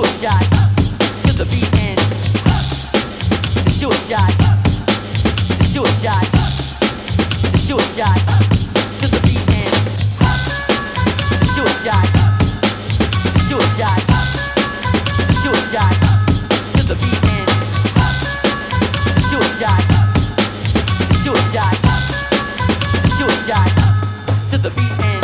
suicide to the beat and the suicide, the suicide, the suicide to the beat and the suicide, the suicide, the suicide to the beat and the suicide, the suicide, the suicide to the beat and.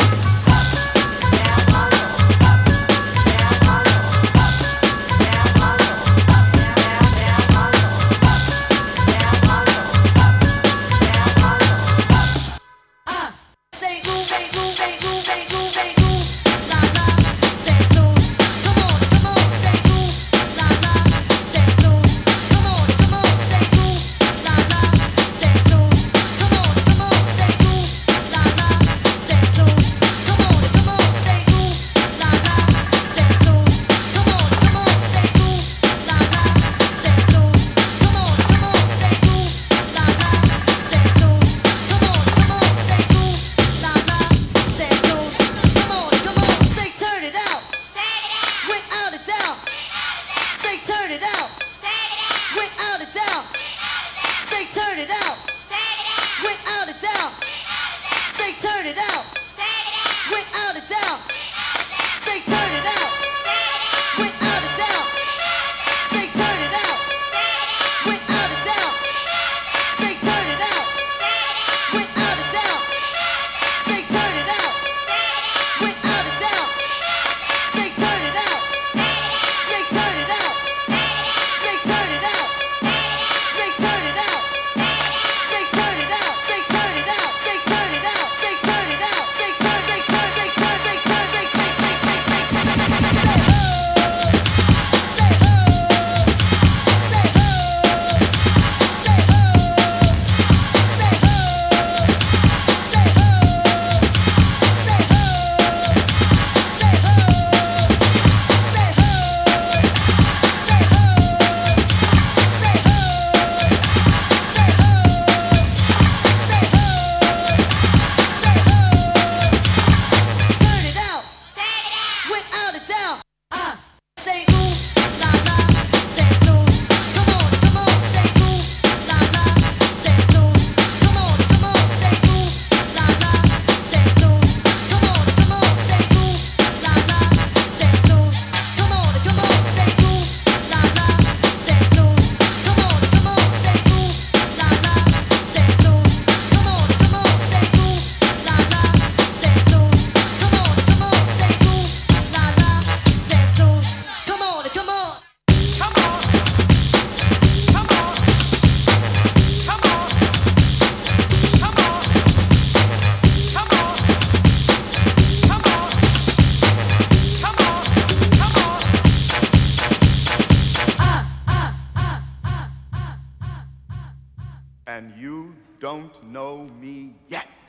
And you don't know me yet.